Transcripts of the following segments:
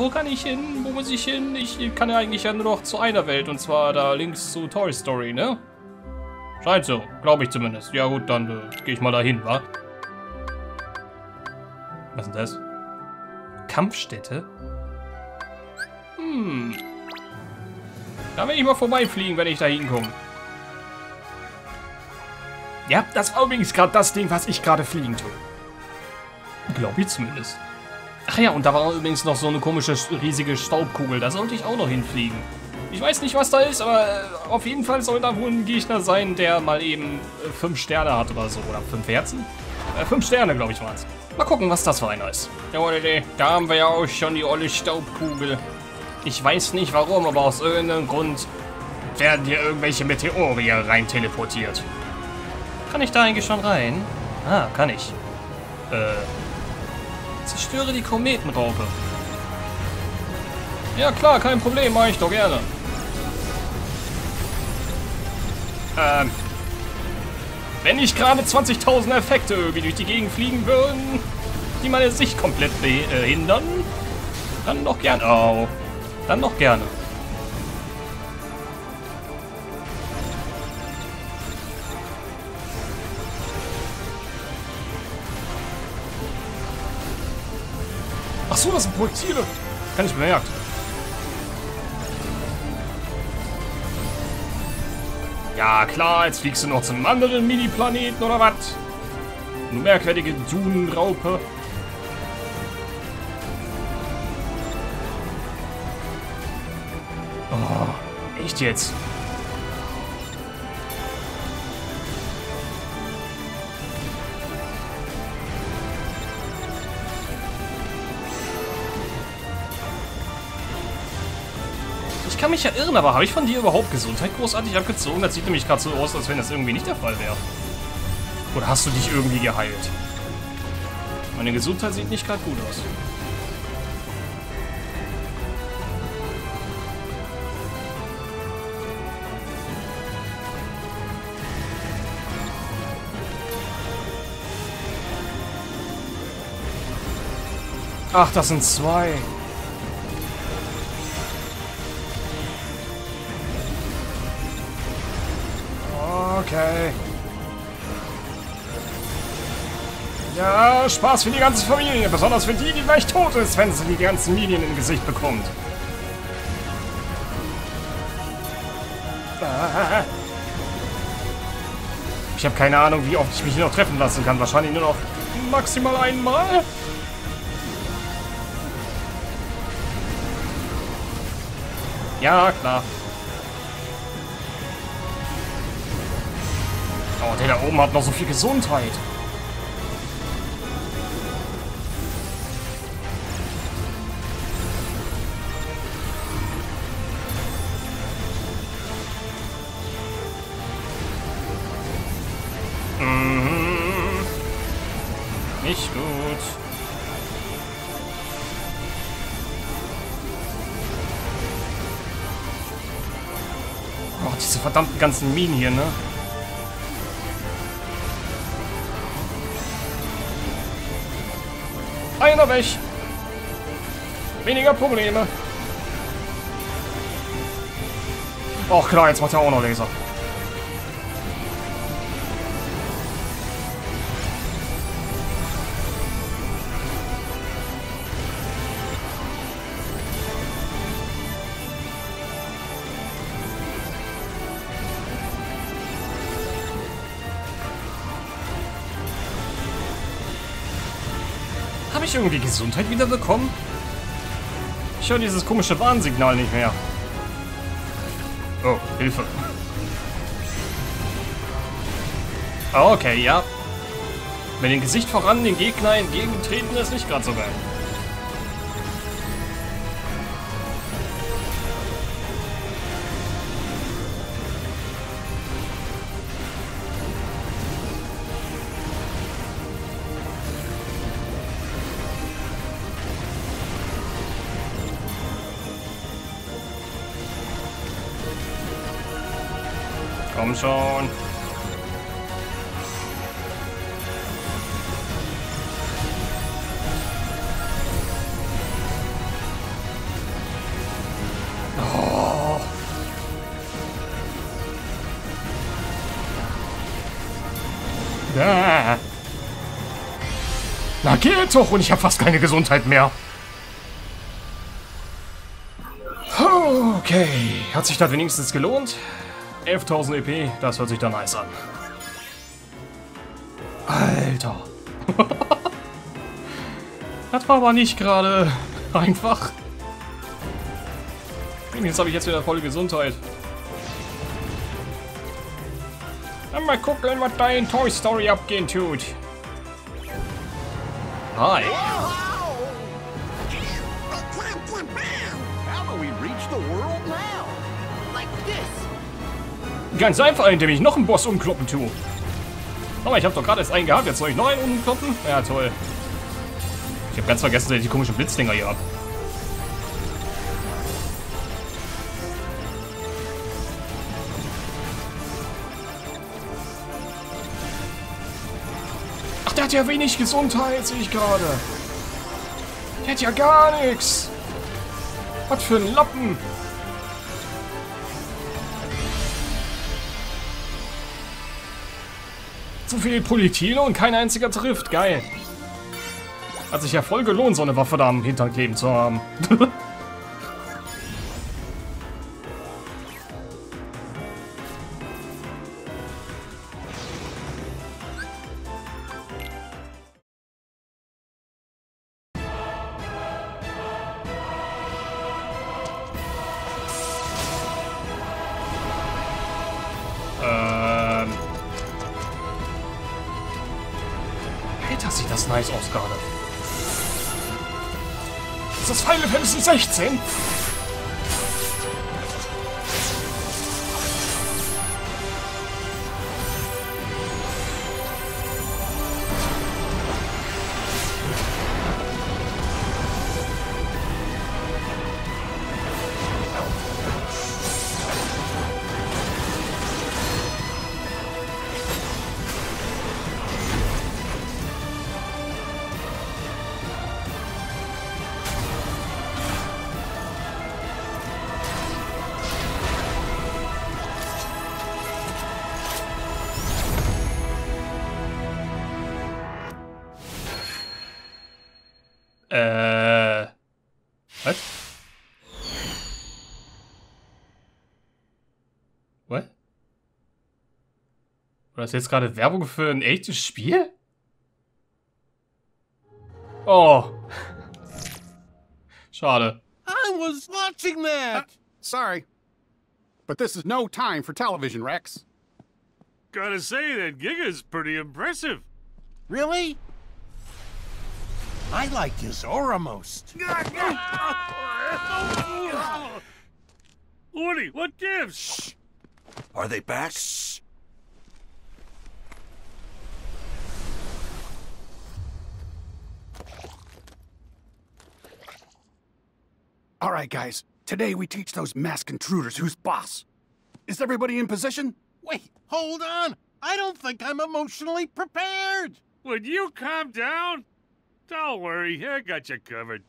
Wo kann ich hin? Wo muss ich hin? Ich kann ja eigentlich ja nur noch zu einer Welt, und zwar da links zu Toy Story, ne? Scheint so, glaube ich zumindest. Ja gut, dann gehe ich mal dahin, wa? Was ist denn das? Kampfstätte? Hm. Da will ich mal vorbeifliegen, wenn ich da hinkomme. Ja, das war übrigens gerade das Ding, was ich gerade fliegen tue. Glaube ich zumindest. Ach ja, und da war übrigens noch so eine komische, riesige Staubkugel. Da sollte ich auch noch hinfliegen. Ich weiß nicht, was da ist, aber auf jeden Fall soll da wohl ein Gegner sein, der mal eben 5 Sterne hat oder so. Oder 5 Herzen? 5 Sterne, glaube ich, waren's. Mal gucken, was das für einer ist. Jawohl, da haben wir ja auch schon die olle Staubkugel. Ich weiß nicht warum, aber aus irgendeinem Grund werden hier irgendwelche Meteorien rein teleportiert. Kann ich da eigentlich schon rein? Ah, kann ich. Zerstöre die Kometenraupe. Ja klar, kein Problem, mache ich doch gerne. Wenn nicht gerade 20.000 Effekte irgendwie durch die Gegend fliegen würden, die meine Sicht komplett behindern, dann doch gerne. Oh, dann doch gerne. Ach so, das sind Projektile. Kann ich bemerkt. Ja klar, jetzt fliegst du noch zum anderen Mini-Planeten oder was? Eine merkwürdige Dünenraupe. Oh, echt jetzt? Ich kann mich ja irren, aber habe ich von dir überhaupt Gesundheit großartig abgezogen? Das sieht nämlich gerade so aus, als wenn das irgendwie nicht der Fall wäre. Oder hast du dich irgendwie geheilt? Meine Gesundheit sieht nicht gerade gut aus. Ach, das sind 2. Okay. Ja, Spaß für die ganze Familie. Besonders für die, die gleich tot ist, wenn sie die ganzen Medien im Gesicht bekommt. Ich habe keine Ahnung, wie oft ich mich hier noch treffen lassen kann. Wahrscheinlich nur noch maximal einmal. Ja, klar. Oh, der da oben hat noch so viel Gesundheit. Mhm. Nicht gut. Oh, diese verdammten ganzen Minen hier, ne? Einer weg. Weniger Probleme. Ach klar, jetzt macht er auch noch Laser. Habe ich irgendwie Gesundheit wieder bekommen? Ich höre dieses komische Warnsignal nicht mehr. Oh, Hilfe. Okay, ja. Mit dem Gesicht voran den Gegner entgegentreten ist nicht gerade so geil. Komm schon. Na, geh jetzt hoch und ich habe fast keine Gesundheit mehr. Okay, hat sich das wenigstens gelohnt? 11.000 EP, das hört sich dann nice an. Alter. Das war aber nicht gerade einfach. Jetzt habe ich jetzt wieder volle Gesundheit. Dann mal gucken, was da in Toy Story abgehen tut. Hi. Ganz einfach, indem ich noch einen Boss umkloppen tue. Aber ich habe doch gerade erst einen gehabt, jetzt soll ich noch einen umkloppen? Ja, toll. Ich habe ganz vergessen, dass ich die komischen Blitzdinger hier habe. Ach, der hat ja wenig Gesundheit, sehe ich gerade. Der hat ja gar nichts. Was für ein Lappen. Zu viel Politilo und kein einziger trifft. Geil. Hat sich ja voll gelohnt, so eine Waffe da am Hintern kleben zu haben. Alter, sieht das nice aus gerade. Ist das Final Fantasy 16? Was? Was? War das jetzt gerade Werbung für ein echtes Spiel? Oh. Schade. I was watching that. Sorry. But this is no time for television, Rex. Gotta say, that Giga's pretty impressive. Really? I like his aura most. Woody, what gives? Shh. Are they back? Shh. All right, guys. Today we teach those masked intruders who's boss. Is everybody in position? Wait, hold on. I don't think I'm emotionally prepared. Would you calm down? Don't worry, I got you covered.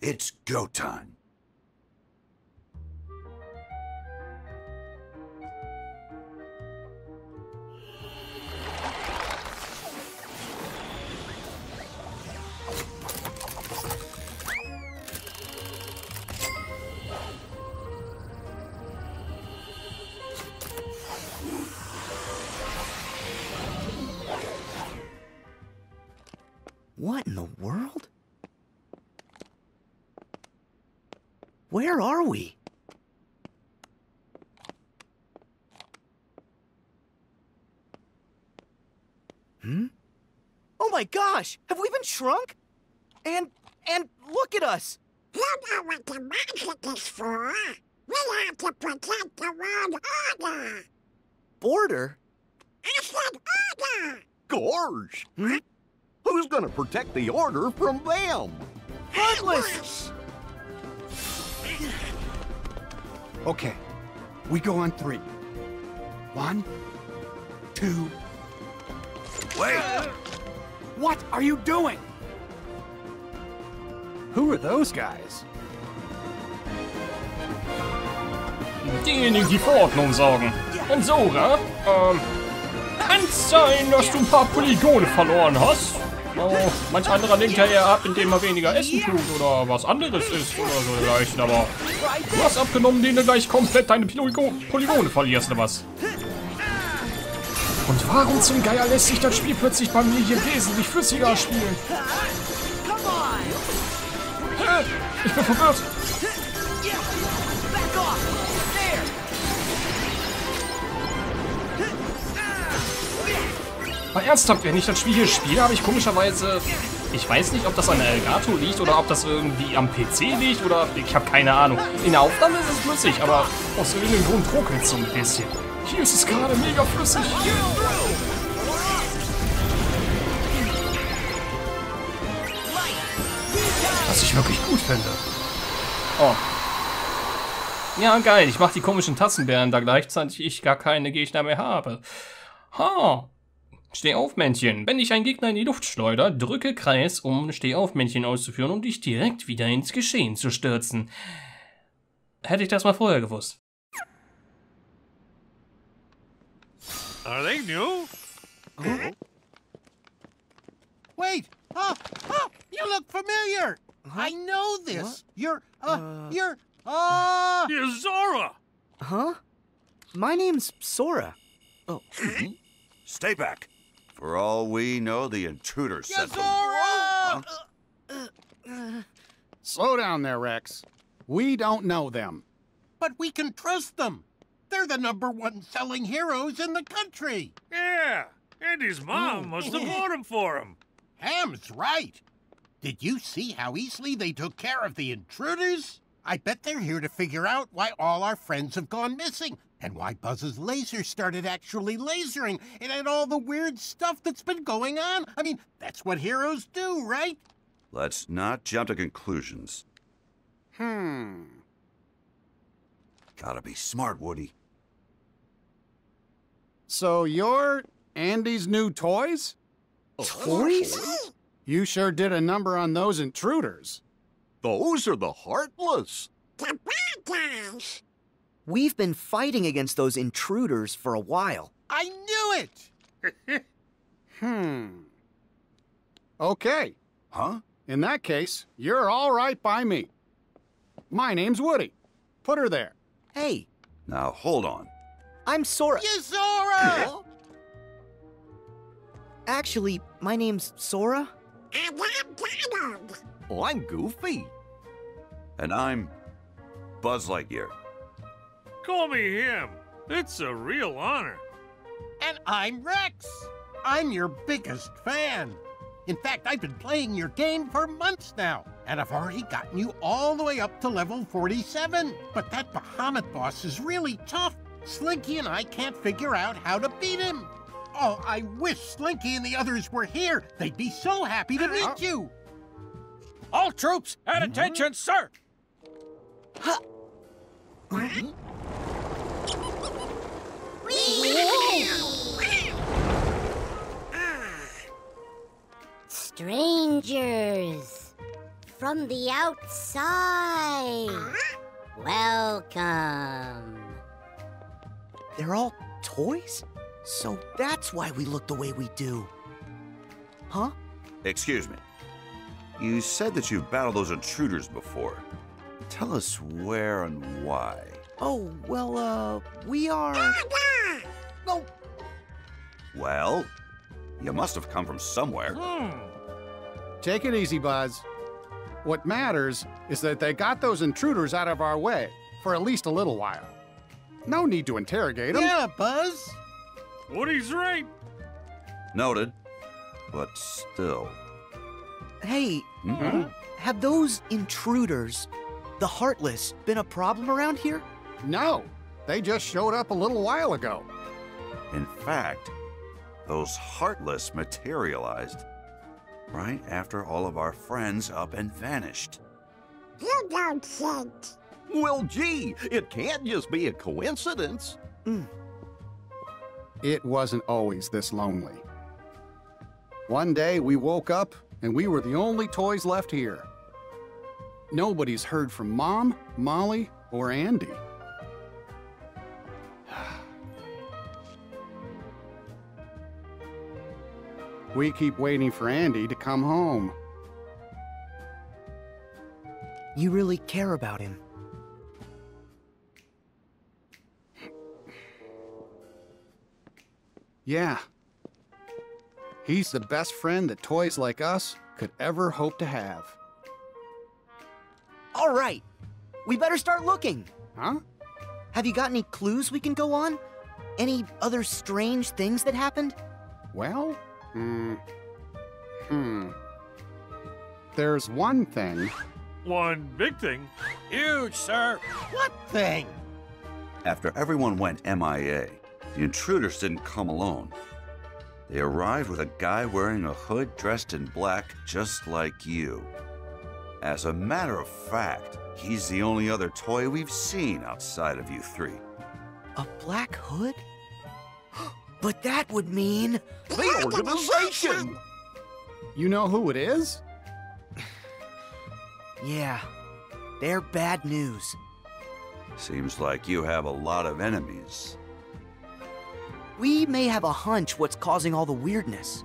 It's go time. What in the world? Where are we? Hmm? Oh my gosh! Have we been shrunk? And look at us! You know what the magic is for! We have to protect the world order! Border? I said order! Gorge! Hmm? Who's gonna protect the order from them? Heartless! Okay, we go on three. 1, 2... Wait! What are you doing? Who are those guys? diejenigen, die für Ordnung sorgen. Und Sora, kann es sein, dass du ein paar Polygone verloren hast? Oh, manch anderer lenkt ja eher ab, indem er weniger Essen tut oder was anderes isst oder so dergleichen, aber du hast abgenommen, indem du gleich komplett deine Polygone verlierst oder was? Und warum zum Geier lässt sich das Spiel plötzlich bei mir hier wesentlich flüssiger spielen? Hä? Ich bin verwirrt. Mal ernsthaft, wenn ich das Spiel hier spiele, habe ich komischerweise... Ich weiß nicht, ob das an der Elgato liegt oder ob das irgendwie am PC liegt oder... Ich habe keine Ahnung. In der Aufnahme ist es flüssig, aber aus irgendeinem Grund ruckelt es so ein bisschen. Hier ist es gerade mega flüssig. Was ich wirklich gut finde. Oh. Ja, geil. Ich mache die komischen Tassenbären, da gleichzeitig ich gar keine Gegner mehr habe. Ha. Steh auf, Männchen. Wenn ich einen Gegner in die Luft schleudere, drücke Kreis, um Steh auf, Männchen auszuführen, um dich direkt wieder ins Geschehen zu stürzen. Hätte ich das mal vorher gewusst. Are they new? Huh? Wait! Oh, you look familiar! I know this! What? You're Sora! Huh? My name's Sora. Oh. Stay back! For all we know, the intruder sent them. Huh? Slow down there, Rex. We don't know them. But we can trust them. They're the #1 selling heroes in the country. Yeah, and his mom must have bought them for him. Ham's right. Did you see how easily they took care of the intruders? I bet they're here to figure out why all our friends have gone missing. And why Buzz's laser started actually lasering, and all the weird stuff that's been going on. I mean, that's what heroes do, right? Let's not jump to conclusions. Gotta be smart, Woody. So you're Andy's new toys? Toys? You sure did a number on those intruders. Those are the heartless. The bad guys. We've been fighting against those intruders for a while. I knew it! Okay. Huh? In that case, you're all right by me. My name's Woody. Put her there. Hey. Now, hold on. I'm Sora. You're Sora! Actually, my name's Sora. And I'm Donald. Oh, I'm Goofy. And I'm Buzz Lightyear. Call me him. It's a real honor. And I'm Rex. I'm your biggest fan. In fact, I've been playing your game for months now, and I've already gotten you all the way up to level 47. But that Bahamut boss is really tough. Slinky and I can't figure out how to beat him. Oh, I wish Slinky and the others were here. They'd be so happy to meet you. All troops at attention, sir. Huh. Strangers from the outside, welcome. They're all toys? So that's why we look the way we do. Huh? Excuse me. You said that you've battled those intruders before. Tell us where and why. Oh, well, we are... Oh. Well, you must have come from somewhere. Take it easy, Buzz. What matters is that they got those intruders out of our way for at least a little while. No need to interrogate them. Yeah, Buzz. Woody's right. Noted, but still. Hey, have those intruders, the Heartless, been a problem around here? No, they just showed up a little while ago. In fact, those Heartless materialized right after all of our friends up and vanished. You don't think. Well, gee, it can't just be a coincidence. It wasn't always this lonely. One day we woke up and we were the only toys left here. Nobody's heard from Mom, Molly, or Andy. We keep waiting for Andy to come home. You really care about him. Yeah. He's the best friend that toys like us could ever hope to have. All right. We better start looking. Huh? Have you got any clues we can go on? Any other strange things that happened? Well, there's one thing. One big thing? Huge, sir. What thing? After everyone went MIA, the intruders didn't come alone. They arrived with a guy wearing a hood dressed in black, just like you. As a matter of fact, he's the only other toy we've seen outside of you three. A black hood? But that would mean... the organization! You know who it is? Yeah, they're bad news. Seems like you have a lot of enemies. We may have a hunch what's causing all the weirdness.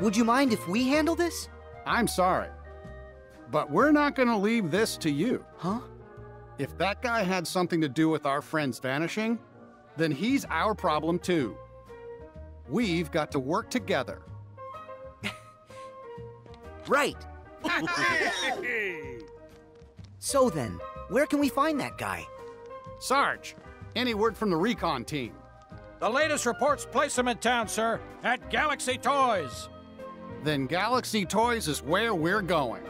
Would you mind if we handle this? I'm sorry, but we're not going to leave this to you. Huh? If that guy had something to do with our friend's vanishing, then he's our problem too. We've got to work together. Right. So then, where can we find that guy? Sarge, any word from the recon team? The latest reports place him in town, sir, at Galaxy Toys. Then Galaxy Toys is where we're going.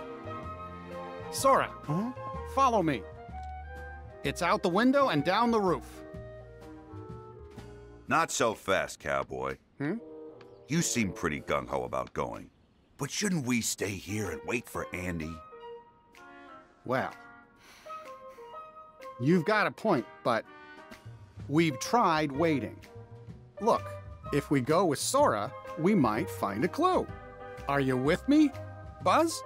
Sora, follow me. It's out the window and down the roof. Not so fast, cowboy. You seem pretty gung-ho about going. But shouldn't we stay here and wait for Andy? Well, you've got a point, but we've tried waiting. Look, if we go with Sora, we might find a clue. Are you with me, Buzz?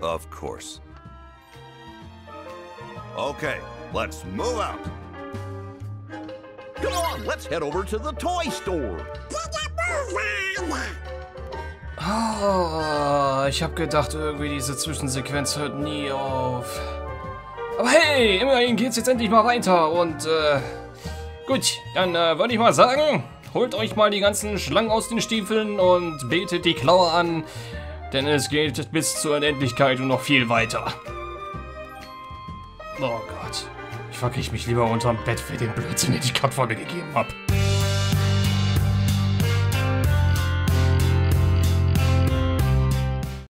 Of course. Okay, let's move out. Come on, let's head over to the toy store. Oh, ich habe gedacht, irgendwie diese Zwischensequenz hört nie auf. Aber hey, immerhin geht's jetzt endlich mal weiter und gut, dann würde ich mal sagen, holt euch mal die ganzen Schlangen aus den Stiefeln und betet die Klaue an, denn es geht bis zur Unendlichkeit und noch viel weiter. Oh Gott, ich verkrieche mich lieber unterm Bett für den Blödsinn, den ich gerade vor mir gegeben habe.